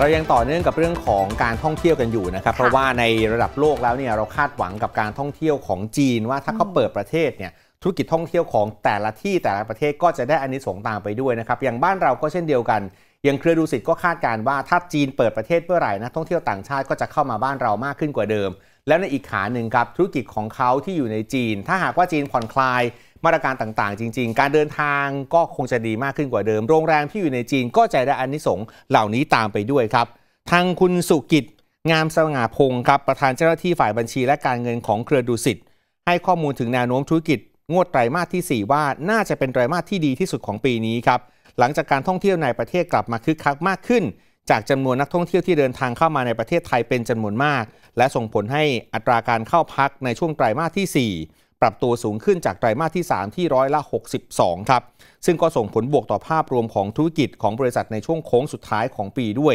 เรายังต่อเนื่องกับเรื่องของการท่องเที่ยวกันอยู่นะครับเพราะว่าในระดับโลกแล้วเนี่ยเราคาดหวังกับการท่องเที่ยวของจีนว่าถ้าเขาเปิดประเทศเนี่ยธุรกิจท่องเที่ยวของแต่ละที่แต่ละประเทศก็จะได้อานิสงส์ตามไปด้วยนะครับอย่างบ้านเราก็เช่นเดียวกันอย่างเครือดุสิตก็คาดการณ์ว่าถ้าจีนเปิดประเทศเมื่อไหร่นักท่องเที่ยวต่างชาติก็จะเข้ามาบ้านเรามากขึ้นกว่าเดิมแล้วในอีกขาหนึ่งครับธุรกิจของเขาที่อยู่ในจีนถ้าหากว่าจีนผ่อนคลายมาตรการต่างๆจริงๆการเดินทางก็คงจะดีมากขึ้นกว่าเดิมโรงแรมที่อยู่ในจีนก็จะได้อานิสงส์เหล่านี้ตามไปด้วยครับทางคุณสุกิจงามสง่าพงศ์ครับประธานเจ้าหน้าที่ฝ่ายบัญชีและการเงินของเครือดุสิตให้ข้อมูลถึงแนวโน้มธุรกิจงวดไตรมาสที่4ว่าน่าจะเป็นไตรมาสที่ดีที่สุดของปีนี้ครับหลังจากการท่องเที่ยวในประเทศกลับมาคึกคักมากขึ้นจากจำนวนนักท่องเที่ยวที่เดินทางเข้ามาในประเทศไทยเป็นจำนวนมากและส่งผลให้อัตราการเข้าพักในช่วงไตรมาสที่4ปรับตัวสูงขึ้นจากไตรมาสที่3ที่62%ครับซึ่งก็ส่งผลบวกต่อภาพรวมของธุรกิจของบริษัทในช่วงโค้งสุดท้ายของปีด้วย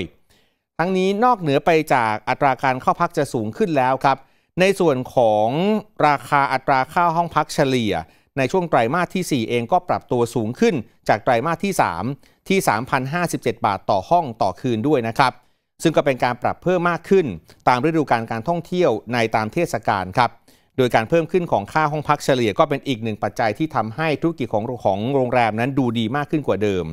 ทั้งนี้นอกเหนือไปจากอัตราการเข้าพักจะสูงขึ้นแล้วครับในส่วนของราคาอัตราค่าห้องพักเฉลี่ยในช่วงไตรมาสที่4เองก็ปรับตัวสูงขึ้นจากไตรมาสที่3ที่ 3,057 บาทต่อห้องต่อคืนด้วยนะครับซึ่งก็เป็นการปรับเพิ่มมากขึ้นตามฤดูกาลการท่องเที่ยวในตามเทศกาลครับโดยการเพิ่มขึ้นของค่าห้องพักเฉลี่ยก็เป็นอีกหนึ่งปัจจัยที่ทำให้ธุรกิจของโรงแรมนั้นดูดีมากขึ้นกว่าเดิม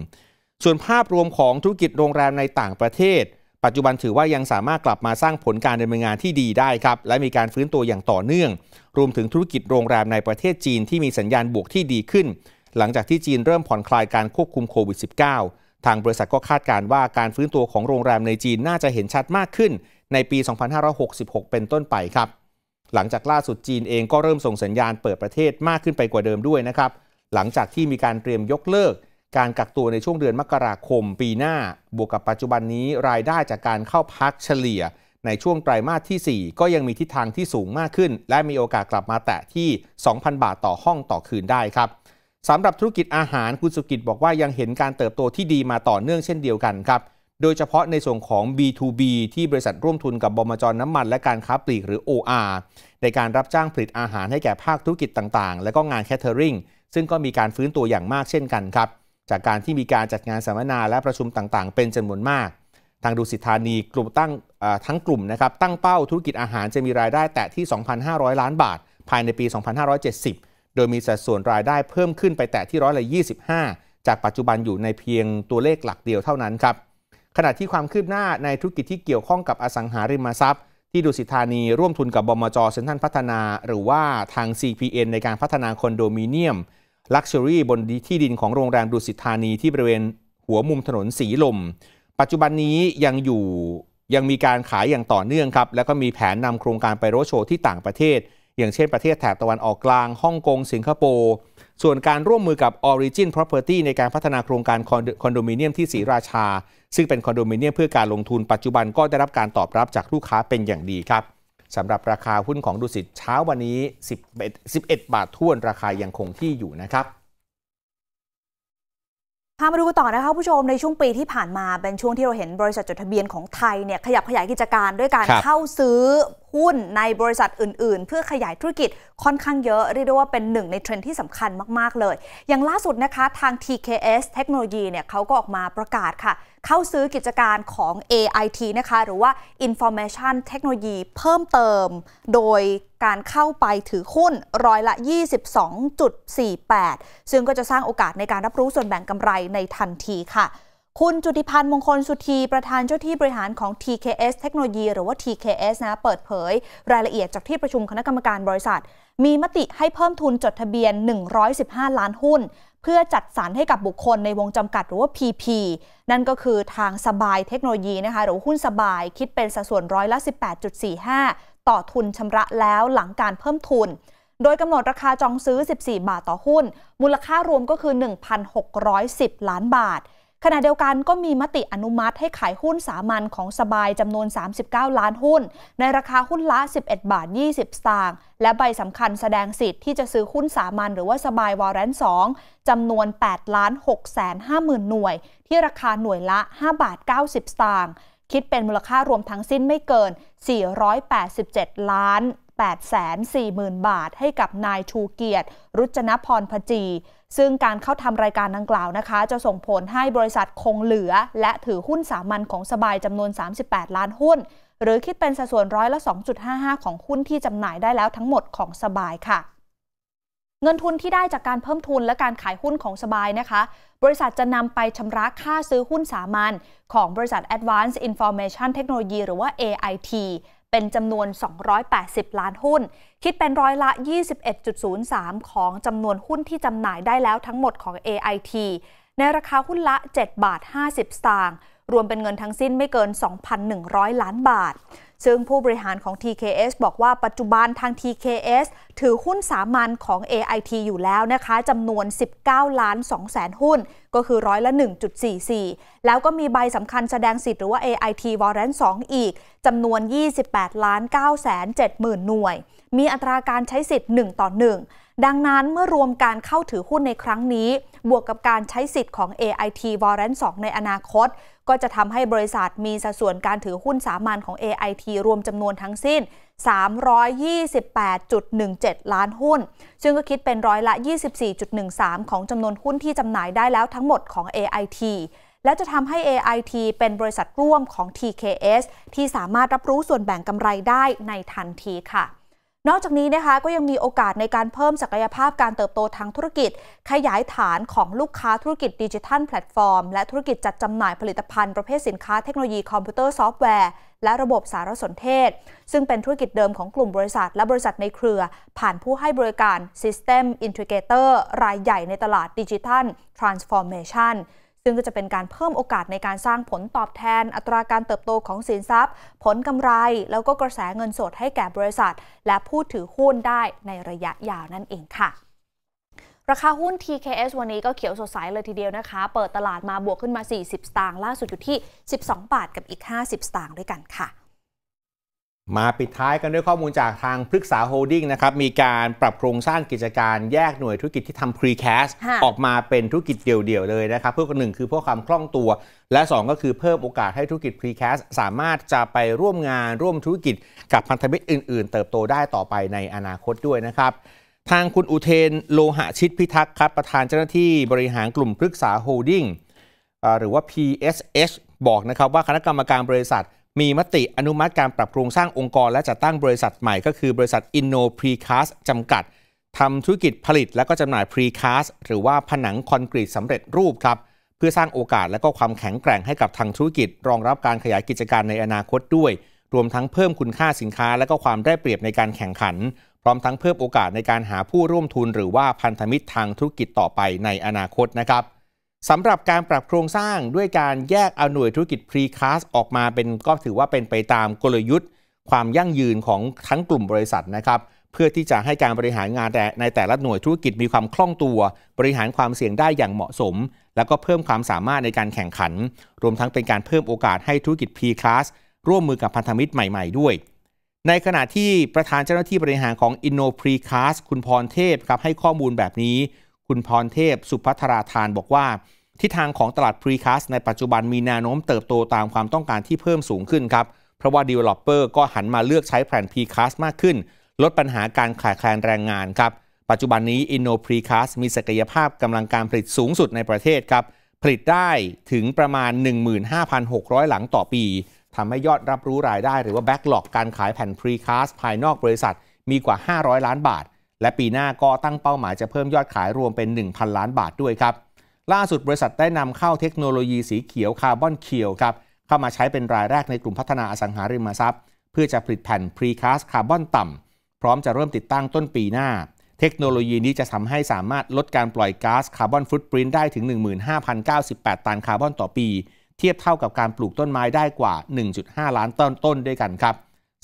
ส่วนภาพรวมของธุรกิจโรงแรมในต่างประเทศปัจจุบันถือว่ายังสามารถกลับมาสร้างผลการดำเนินงานที่ดีได้ครับและมีการฟื้นตัวอย่างต่อเนื่องรวมถึงธุรกิจโรงแรมในประเทศจีนที่มีสัญญาณบวกที่ดีขึ้นหลังจากที่จีนเริ่มผ่อนคลายการควบคุมโควิด -19 ทางบริษัทก็คาดการณ์ว่าการฟื้นตัวของโรงแรมในจีนน่าจะเห็นชัดมากขึ้นในปี 2566 เป็นต้นไปครับหลังจากล่าสุดจีนเองก็เริ่มส่งสัญญาณเปิดประเทศมากขึ้นไปกว่าเดิมด้วยนะครับหลังจากที่มีการเตรียมยกเลิกการกักตัวในช่วงเดือนมกราคมปีหน้าบวกกับปัจจุบันนี้รายได้จากการเข้าพักเฉลี่ยในช่วงไตรมาสที่4ก็ยังมีทิศทางที่สูงมากขึ้นและมีโอกาสกลับมาแตะที่ 2,000 บาทต่อห้องต่อคืนได้ครับสำหรับธุรกิจอาหารคุณสุกิจบอกว่ายังเห็นการเติบโตที่ดีมาต่อเนื่องเช่นเดียวกันครับโดยเฉพาะในส่วนของ B2B ที่บริษัทร่วมทุนกับบมจ.น้ำมันและการค้าปลีกหรือ OR ในการรับจ้างผลิตอาหารให้แก่ภาคธุรกิจต่างๆและก็งานแคทเทอริงซึ่งก็มีการฟื้นตัวอย่างมากเช่นกันครับจากการที่มีการจัดงานสัมมนาและประชุมต่างๆเป็นจำนวนมากทางดุสิตธานีกลุ่มทั้งกลุ่มนะครับตั้งเป้าธุรกิจอาหารจะมีรายได้แตะที่ 2,500 ล้านบาทภายในปี 2570 โดยมีสัดส่วนรายได้เพิ่มขึ้นไปแตะที่25%จากปัจจุบันอยู่ในเพียงตัวเลขหลักเดียวเท่านั้นครับขณะที่ความคืบหน้าในธุรกิจที่เกี่ยวข้องกับอสังหาริมทรัพย์ที่ดุสิตธานีร่วมทุนกับบมจ.เซ็นทรัลพัฒนาหรือว่าทาง CPN ในการพัฒนาคอนโดมิเนียมลักชัวรี่บนที่ดินของโรงแรมดุสิตธานีที่บริเวณหัวมุมถนนสีลมปัจจุบันนี้ยังมีการขายอย่างต่อเนื่องครับแล้วก็มีแผนนำโครงการไปโรดโชว์ที่ต่างประเทศอย่างเช่นประเทศแถบตะวันออกกลางฮ่องกงสิงคโปร์ส่วนการร่วมมือกับ Origin Property ในการพัฒนาโครงการคอนโดมิเนียมที่ศรีราชาซึ่งเป็นคอนโดมิเนียมเพื่อการลงทุนปัจจุบันก็ได้รับการตอบรับจากลูกค้าเป็นอย่างดีครับสำหรับราคาหุ้นของดุสิตเช้าวันนี้11 บาทถ้วนราคายังคงที่อยู่นะครับพามาดูกันต่อนะคะผู้ชมในช่วงปีที่ผ่านมาเป็นช่วงที่เราเห็นบริษัทจดทะเบียนของไทยเนี่ยขยับขยายกิจการด้วยการเข้าซื้อหุ้นในบริษัทอื่นๆเพื่อขยายธุรกิจค่อนข้างเยอะเรียกได้ว่าเป็นหนึ่งในเทรนด์ที่สำคัญมากๆเลยอย่างล่าสุดนะคะทาง TKS Technology เนี่ยเขาก็ออกมาประกาศค่ะเข้าซื้อกิจการของ AIT นะคะหรือว่า Information Technology เพิ่มเติมโดยการเข้าไปถือหุ้นร้อยละ 22.48% ซึ่งก็จะสร้างโอกาสในการรับรู้ส่วนแบ่งกำไรในทันทีค่ะคุณจุติพันธ์มงคลสุธีประธานเจ้าที่บริหารของ TKS Technology หรือว่า TKS นะเปิดเผยรายละเอียดจากที่ประชุมคณะกรรมการบริษัทมีมติให้เพิ่มทุนจดทะเบียน115ล้านหุ้นเพื่อจัดสรรให้กับบุคคลในวงจำกัดหรือว่า PP นั่นก็คือทางสบายเทคโนโลยีนะคะหรือหุ้นสบายคิดเป็นสัดส่วนร้อยละ 18.45 ต่อทุนชำระแล้วหลังการเพิ่มทุนโดยกำหนดราคาจองซื้อ14บาทต่อหุ้นมูลค่ารวมก็คือ 1,610 ล้านบาทขณะเดียวกันก็มีมติอนุมัติให้ขายหุ้นสามัญของสบายจำนวน39ล้านหุ้นในราคาหุ้นละ 11.20 สตางค์และใบสำคัญแสดงสิทธิ์ที่จะซื้อหุ้นสามัญหรือว่าสบายวารันต์2จำนวน 8,650,000 หน่วยที่ราคาหน่วยละ 5.90 สตางค์คิดเป็นมูลค่ารวมทั้งสิ้นไม่เกิน 487,840,000 บาทให้กับนายชูเกียรติรุจนพรพจี ซึ่งการเข้าทำรายการดังกล่าวนะคะจะส่งผลให้บริษัทคงเหลือและถือหุ้นสามัญของสบายจำนวน38ล้านหุ้นหรือคิดเป็นสัดส่วนร้อยละ 2.55 ของหุ้นที่จำหน่ายได้แล้วทั้งหมดของสบายค่ะเงินทุนที่ได้จากการเพิ่มทุนและการขายหุ้นของสบายนะคะบริษัทจะนำไปชำระค่าซื้อหุ้นสามัญของบริษัท Advanced Information Technology หรือว่า AIT เป็นจำนวน280ล้านหุ้นคิดเป็นร้อยละ 21.03 ของจำนวนหุ้นที่จำหน่ายได้แล้วทั้งหมดของ AIT ในราคาหุ้นละ7.50 บาทรวมเป็นเงินทั้งสิ้นไม่เกิน 2,100 ล้านบาทซึ่งผู้บริหารของ TKS บอกว่าปัจจุบันทาง TKS ถือหุ้นสามัญของ AIT อยู่แล้วนะคะจำนวน 19.2 ล้านหุ้นก็คือร้อยละ 1.44 แล้วก็มีใบสำคัญแสดงสิทธิ์หรือว่า AIT Warrant 2 อีกจำนวน 28,970,000 หน่วยมีอัตราการใช้สิทธิ์1:1ดังนั้นเมื่อรวมการเข้าถือหุ้นในครั้งนี้บวกกับการใช้สิทธิ์ของ AIT Warrant 2 ในอนาคตก็จะทำให้บริษัทมีสัดส่วนการถือหุ้นสามัญของ AIT รวมจำนวนทั้งสิ้น 328.17 ล้านหุ้นซึ่งก็คิดเป็นร้อยละ 24.13 ของจำนวนหุ้นที่จำหน่ายได้แล้วทั้งหมดของ AIT และจะทำให้ AIT เป็นบริษัทร่วมของ TKS ที่สามารถรับรู้ส่วนแบ่งกำไรได้ในทันทีค่ะนอกจากนี้นะคะก็ยังมีโอกาสในการเพิ่มศักยภาพการเติบโตทางธุรกิจขยายฐานของลูกค้าธุรกิจดิจิทัลแพลตฟอร์มและธุรกิจจัดจำหน่ายผลิตภัณฑ์ประเภทสินค้าเทคโนโลยีคอมพิวเตอร์ซอฟต์แวร์และระบบสารสนเทศซึ่งเป็นธุรกิจเดิมของกลุ่มบริษัทและบริษัทในเครือผ่านผู้ให้บริการ System Integrator รายใหญ่ในตลาดดิจิทัล Transformationซึ่งก็จะเป็นการเพิ่มโอกาสในการสร้างผลตอบแทนอัตราการเติบโตของสินทรัพย์ผลกำไรแล้วก็กระแสเงินสดให้แก่บริษัทและผู้ถือหุ้นได้ในระยะยาวนั่นเองค่ะราคาหุ้น TKS วันนี้ก็เขียวสดใสเลยทีเดียวนะคะเปิดตลาดมาบวกขึ้นมา40 สตางค์ล่าสุดอยู่ที่12.50 บาทด้วยกันค่ะมาปิดท้ายกันด้วยข้อมูลจากทางพฤกษาโฮลดิ้งนะครับมีการปรับโครงสร้างกิจการแยกหน่วยธุรกิจที่ทำ Precast ออกมาเป็นธุรกิจเดี่ยวๆเลยนะครับเพื่อ1คือเพื่อความคล่องตัวและ2ก็คือเพิ่มโอกาสให้ธุรกิจ Precast สามารถจะไปร่วมงานร่วมธุรกิจกับพันธมิตรอื่นๆเติบโตได้ต่อไปในอนาคตด้วยนะครับทางคุณอุเทนโลหะชิตพิทักษ์ครับประธานเจ้าหน้าที่บริหารกลุ่มพฤกษาโฮลดิ้งหรือว่า PSH บอกนะครับว่าคณะกรรมการบริษัทมีมติอนุมัติการปรับโครงสร้างองค์กรและจัดตั้งบริษัทใหม่ก็คือบริษัท Inno Precast จำกัดทำธุรกิจผลิตและก็จำหน่าย Precast หรือว่าผนังคอนกรีตสำเร็จรูปครับเพื่อสร้างโอกาสและก็ความแข็งแกร่งให้กับทางธุรกิจรองรับการขยายกิจการในอนาคตด้วยรวมทั้งเพิ่มคุณค่าสินค้าและก็ความได้เปรียบในการแข่งขันพร้อมทั้งเพิ่มโอกาสในการหาผู้ร่วมทุนหรือว่าพันธมิตรทางธุรกิจต่อไปในอนาคตนะครับสำหรับการปรับโครงสร้างด้วยการแยกเอาหน่วยธุรกิจ Precast ออกมาเป็นก็ถือว่าเป็นไปตามกลยุทธ์ความยั่งยืนของทั้งกลุ่มบริษัทนะครับเพื่อที่จะให้การบริหารงานในแต่ละหน่วยธุรกิจมีความคล่องตัวบริหารความเสี่ยงได้อย่างเหมาะสมแล้วก็เพิ่มความสามารถในการแข่งขันรวมทั้งเป็นการเพิ่มโอกาสให้ธุรกิจ Precast ร่วมมือกับพันธมิตรใหม่ๆด้วยในขณะที่ประธานเจ้าหน้าที่บริหารของ Inno Precast คุณพรเทพครับให้ข้อมูลแบบนี้คุณพรเทพสุภัทราธานบอกว่าทิศทางของตลาด Precast ในปัจจุบันมีแนวโน้มเติบโตตามความต้องการที่เพิ่มสูงขึ้นครับเพราะว่า Developer ก็หันมาเลือกใช้แผ่น Precast มากขึ้นลดปัญหาการขาดแคลนแรงงานครับปัจจุบันนี้ Inno Precast มีศักยภาพกำลังการผลิตสูงสุดในประเทศครับผลิตได้ถึงประมาณ 15,600 หลังต่อปีทำให้ยอดรับรู้รายได้หรือว่า Backlog การขายแผ่น Precast ภายนอกบริษัทมีกว่า500ล้านบาทและปีหน้าก็ตั้งเป้าหมายจะเพิ่มยอดขายรวมเป็น 1,000 ล้านบาทด้วยครับล่าสุดบริษัทได้นำเข้าเทคโนโลยีสีเขียวคาร์บอนเขียวครับเข้ามาใช้เป็นรายแรกในกลุ่มพัฒนาอสังหาริมทรัพย์เพื่อจะผลิตแผ่น Precast คาร์บอนต่ำพร้อมจะเริ่มติดตั้งต้นปีหน้าเทคโนโลยีนี้จะทำให้สามารถลดการปล่อยก๊าซคาร์บอนฟุตปรินท์ได้ถึง 15,098 ตันคาร์บอนต่อปีเทียบเท่ากับการปลูกต้นไม้ได้กว่า 1.5 ล้านต้นด้วยกันครับ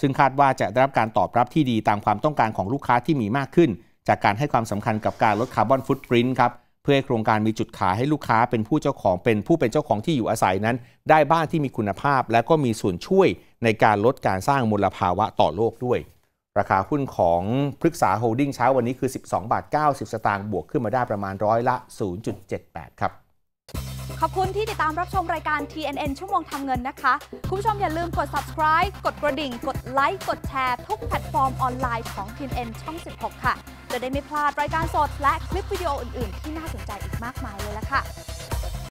ซึ่งคาดว่าจะได้รับการตอบรับที่ดีตามความต้องการของลูกค้าที่มีมากขึ้นจากการให้ความสำคัญกับการลดคาร์บอนฟุตปรินท์ครับเพื่อให้โครงการมีจุดขายให้ลูกค้าเป็นผู้เป็นเจ้าของที่อยู่อาศัยนั้นได้บ้านที่มีคุณภาพและก็มีส่วนช่วยในการลดการสร้างมลภาวะต่อโลกด้วยราคาหุ้นของพฤกษาโฮลดิ้งเช้าวันนี้คือ 12.90 สตางค์บวกขึ้นมาได้ประมาณร้อยละ 0.78 ครับขอบคุณที่ติดตามรับชมรายการ TNN ชั่วโมงทำเงินนะคะคุณผู้ชมอย่าลืมกด subscribe กดกระดิ่งกดไลค์กดแชร์ทุกแพลตฟอร์มออนไลน์ของ TNN ช่อง 16 ค่ะ จะได้ไม่พลาดรายการสดและคลิปวิดีโออื่นๆที่น่าสนใจอีกมากมายเลยล่ะค่ะ